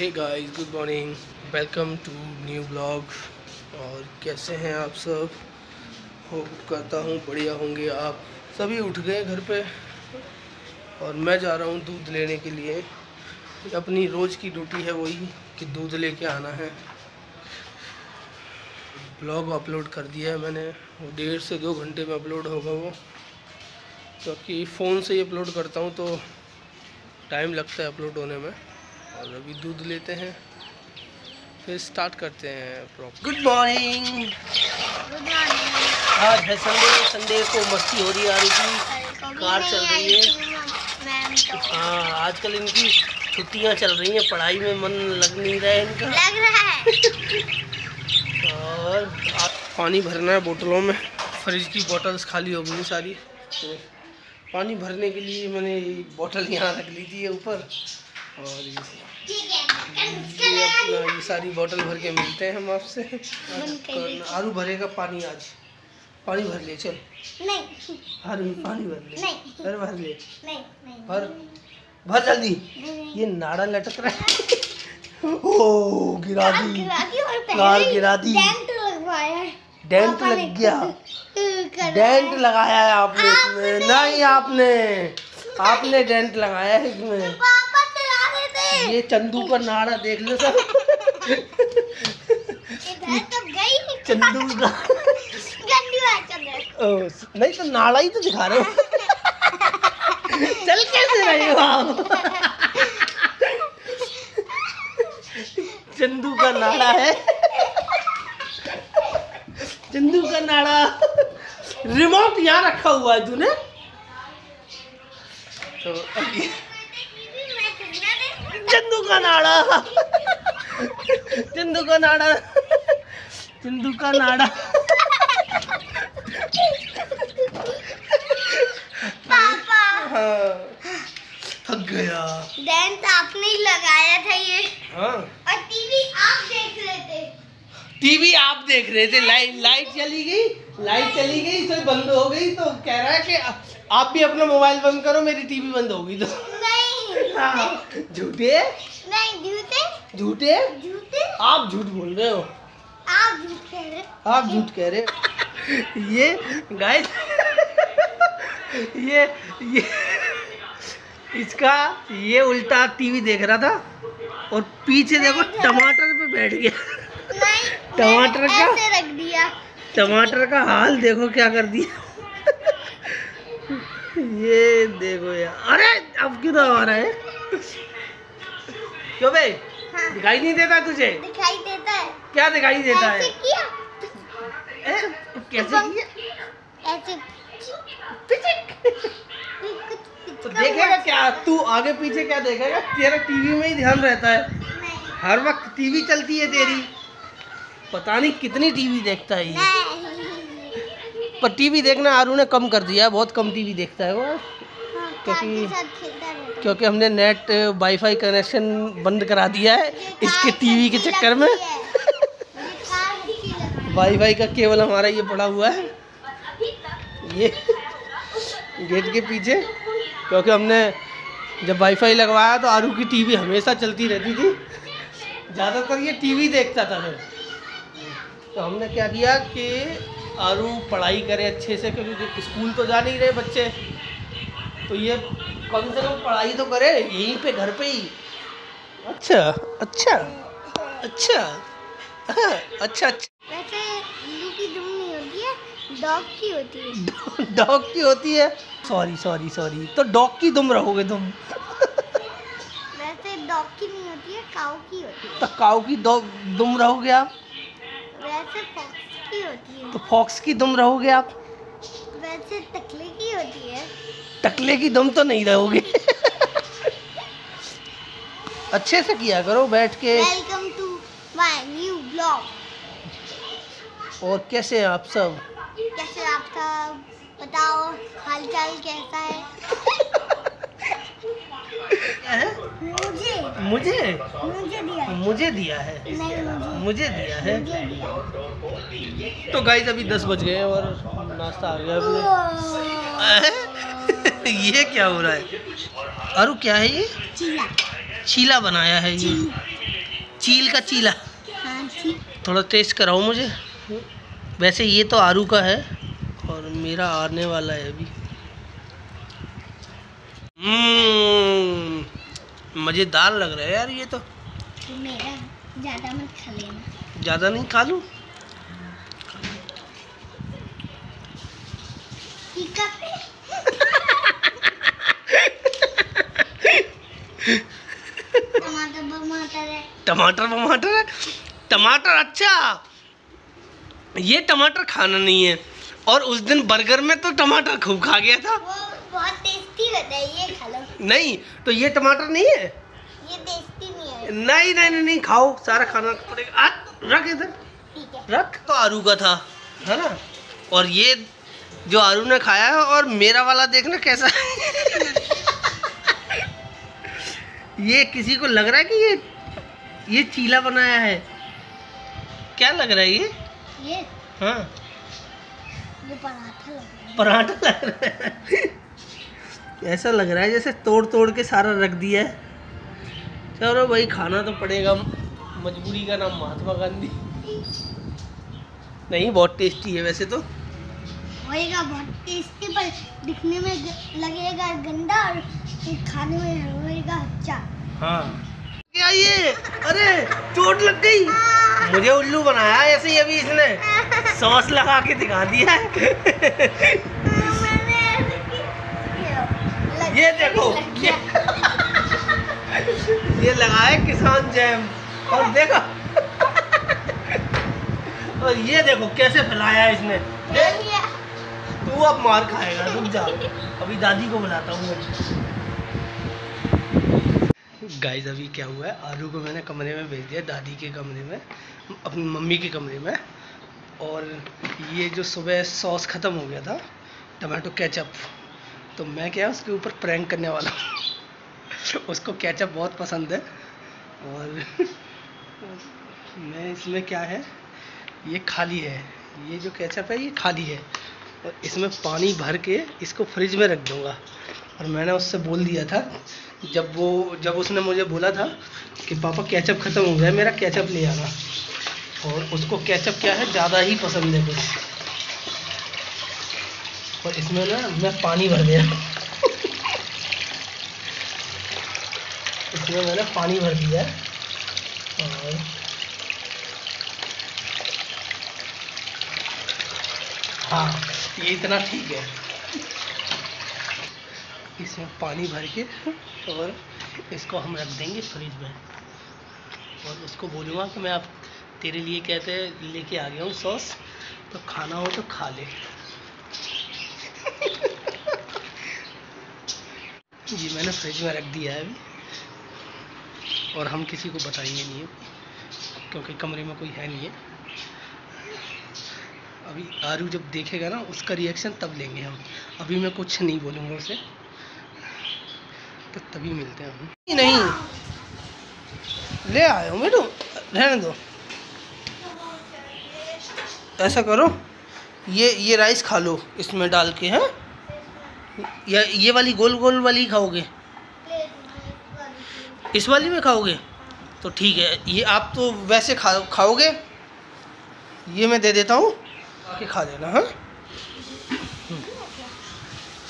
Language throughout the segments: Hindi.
Hey guys, good morning, welcome to new blog. और कैसे हैं आप सब? होप करता हूँ बढ़िया होंगे। आप सभी उठ गए घर पे और मैं जा रहा हूँ दूध लेने के लिए। अपनी रोज़ की ड्यूटी है वही कि दूध लेके आना है। ब्लॉग अपलोड कर दिया है मैंने, वो 1.5 से 2 घंटे में अपलोड होगा वो, क्योंकि फ़ोन से ही अपलोड करता हूँ तो टाइम लगता है अपलोड होने में। और अभी दूध लेते हैं फिर स्टार्ट करते हैं प्रॉपर। Good morning. आज है संडे को मस्ती हो रही है, कार चल रही है। हाँ, आजकल इनकी छुट्टियाँ चल रही हैं, पढ़ाई में मन लग नहीं रहा है इनका, लग रहा है। और पानी भरना है बोतलों में, फ्रिज की बोतल्स खाली हो गई सारी, तो पानी भरने के लिए मैंने ये बोतल यहाँ रख ली थी ऊपर। और ये सारी बोतल भर के मिलते हैं हम आपसे। आरू भरेगा पानी, आज पानी भर ले, चल। नहीं आरू पानी भर ले, भर ले, भर भर जल्दी। ये नाड़ा लटक रहा है। ओ गिरा दी कार, गिरा दी। डेंट लग गया, डेंट लगाया है आपने इसमें। नहीं, आपने डेंट लगाया है इसमें। ये चंदू का नाड़ा देख लो सब। चंदू का नहीं तो नाड़ा ही तो दिखा रहे हो। चल कैसे रहे हो आप? चंदू का नाड़ा है, चंदू का नाड़ा। रिमोट यहाँ रखा हुआ है तूने, तो चंदू का नाड़ा। पापा थक गया। डेंट आपने ही लगाया था ये। हाँ। और टीवी आप देख रहे थे। लाइट चली गई, तो बंद हो गई, तो कह रहा है कि आप भी अपना मोबाइल बंद करो, मेरी टीवी बंद होगी। तो झूठे आप झूठ बोल रहे हो, आप झूठ कह रहे हो। ये गाइस, ये इसका उल्टा टीवी देख रहा था और पीछे देखो टमाटर पे बैठ गया। टमाटर का ऐसे रख दिया, टमाटर का हाल देखो क्या कर दिया। ये देखो यार, अरे अब क्यों आ रहा है? क्यों भाई? हाँ। दिखाई नहीं देता तुझे? दिखाई देता है। क्या दिखाई देता है? ऐसे किया? ऐसे तो देखेगा क्या तू आगे पीछे? क्या देखेगा? तेरा टीवी में ही ध्यान रहता है, हर वक्त टीवी चलती है तेरी। पता नहीं कितनी टीवी देखता है ये, पर टीवी देखना आरू ने कम कर दिया है, बहुत कम टीवी देखता है वो। हाँ, क्योंकि हमने नेट वाईफाई कनेक्शन बंद करा दिया है इसके टीवी के चक्कर में। वाईफाई का केबल हमारा ये पड़ा हुआ है ये गेट के पीछे, क्योंकि हमने जब वाईफाई लगवाया तो आरू की टीवी हमेशा चलती रहती थी, ज़्यादातर ये टीवी देखता था। फिर तो हमने क्या किया कि आरू पढ़ाई करे अच्छे से, क्योंकि स्कूल तो जा नहीं रहे बच्चे, तो ये कम से कम पढ़ाई तो करे यहीं पे, घर पे ही। अच्छा। वैसे उल्लू की दुम नहीं होती है, डॉग की होती है। डॉग की होती है? सॉरी। तो डॉग की दुम रहोगे तुम। वैसे डॉग की नहीं होती है, काऊ की होती है। तो काऊ की दुम रहोगे आप? वैसे होती है। तो फॉक्स की दुम रहोगे आप? वैसे टकले की होती है। टकले की दुम तो नहीं रहोगे। अच्छे से किया करो बैठ के। Welcome to my new blog. और कैसे हैं आप सब? बताओ हालचाल कैसा है? मुझे दिया है। तो गाइस अभी 10 बज गए हैं और नाश्ता आ गया अपने। ये क्या हो रहा है? अरे क्या है ये? चीला बनाया है ये। चील का चीला। हाँ जी, थोड़ा टेस्ट कराओ मुझे। वैसे ये तो आरू का है और मेरा आने वाला है अभी। मज़ेदार लग रहा है यार ये तो। मेरा ज़्यादा मत खा लेना। ज़्यादा नहीं खा लूँ? टमाटर टमाटर। अच्छा ये टमाटर खाना नहीं है। और उस दिन बर्गर में तो टमाटर खूब खा गया था। वो बहुत टेस्टी होता है, ये खा लो। नहीं तो ये टमाटर नहीं है, ये टेस्टी नहीं है। नहीं नहीं नहीं, नहीं खाओ, सारा खाना पड़ेगा। रख इधर रख। तो आरू का था है ना, और ये जो आरू ने खाया है, और मेरा वाला देखना कैसा ये किसी को लग रहा है कि ये चीला बनाया है? क्या लग रहा है ये? हाँ ये पराठा लग रहा है। पराठा लग रहा है ऐसा लग रहा है जैसे तोड़ तोड़ के सारा रख दिया है। चलो भाई खाना तो पड़ेगा, मजबूरी का नाम महात्मा गांधी। नहीं बहुत टेस्टी है वैसे तो, होएगा बहुत टेस्टी, पर दिखने में लगेगा गंदा और खाने में होएगा अच्छा। हाँ क्या ये? अरे चोट लग गई। मुझे उल्लू बनाया ऐसे ही अभी इसने, सॉस लगा के दिखा दिया है ये देखो ये लगा है किसान जैम, और देखो और ये देखो कैसे फैलाया इसने। तू अब मार खाएगा, रुक जा, अभी दादी को बुलाता हूँ। गाइस अभी क्या हुआ है, आरू को मैंने कमरे में भेज दिया, दादी के कमरे में, अपनी मम्मी के कमरे में। और ये जो सुबह सॉस ख़त्म हो गया था टमाटो केचप, तो मैं क्या उसके ऊपर प्रैंक करने वाला हूँ उसको केचप बहुत पसंद है। और मैं इसमें क्या है, ये खाली है, ये जो केचप है ये खाली है, और इसमें पानी भर के इसको फ्रिज में रख दूँगा। और मैंने उससे बोल दिया था, जब उसने मुझे बोला था कि पापा केचप ख़त्म हो गया है मेरा, केचप ले आना। और उसको केचप क्या है ज़्यादा ही पसंद है कुछ। और इसमें ना मैं पानी भर दिया इसमें मैंने पानी भर दिया। और हाँ ये इतना ठीक है, इसमें पानी भर के, और इसको हम रख देंगे फ्रिज में। और उसको बोलूँगा कि मैं आप तेरे लिए कहते हैं लेके आ गया हूँ सॉस, तो खाना हो तो खा ले जी मैंने फ्रिज में रख दिया है अभी, और हम किसी को बताएंगे नहीं क्योंकि कमरे में कोई है नहीं है अभी। आरू जब देखेगा ना उसका रिएक्शन तब लेंगे हम, अभी मैं कुछ नहीं बोलूँगा उसे, तो तभी मिलते हैं हम। नहीं ले आए हो मेरे, रहने दो। ऐसा करो ये राइस खा लो इसमें डाल के, हैं या ये वाली गोल गोल वाली खाओगे? इस वाली में खाओगे तो ठीक है, ये आप तो वैसे खाओगे, ये मैं दे देता हूँ के खा देना। हाँ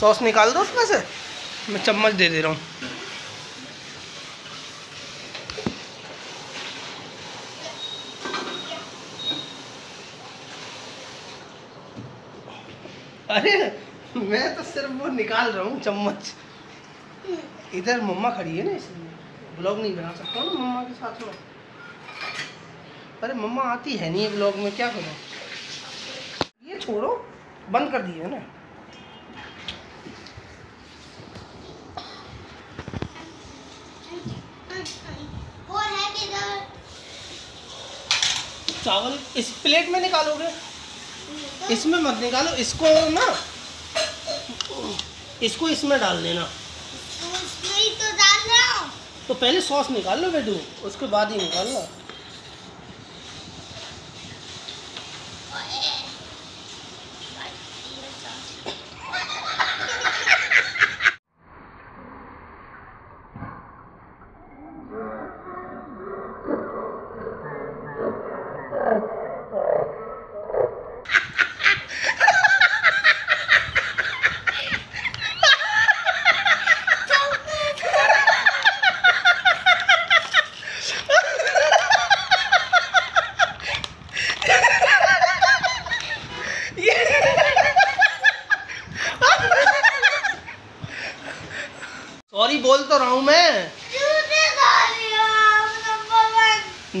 सॉस निकाल दो उसमें से, मैं चम्मच दे दे रहा हूँ। अरे मैं तो सिर्फ वो निकाल रहा हूँ चम्मच। इधर मम्मा खड़ी है ना, इसलिए ब्लॉग नहीं बना सकता ना मम्मा के साथ में। अरे मम्मा आती है नहीं ब्लॉग में, क्या करूँ? छोड़ो, बंद कर दिए ना। वो है किधर? चावल इस प्लेट में निकालोगे, इसमें मत निकालो, इसको ना इसको इसमें डाल देना। तो डाल रहा हूँ, तो पहले सॉस निकाल लो बेटू, उसके बाद ही निकालना।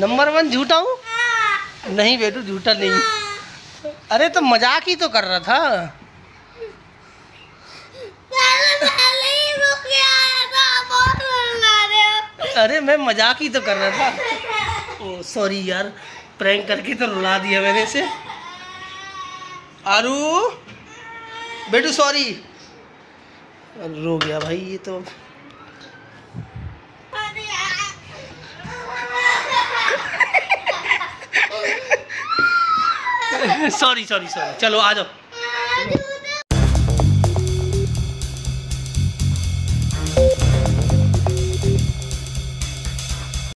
नंबर 1 झूठा हूँ? नहीं बेटू झूठा नहीं। अरे तो मजाक ही तो कर रहा था। अरे मैं मजाक ही तो कर रहा था। सॉरी यार, प्रैंक करके तो रुला दिया मैंने इसे। आरू बेटू सॉरी, रो गया भाई ये तो। सॉरी सॉरी सॉरी, चलो आ जाओ।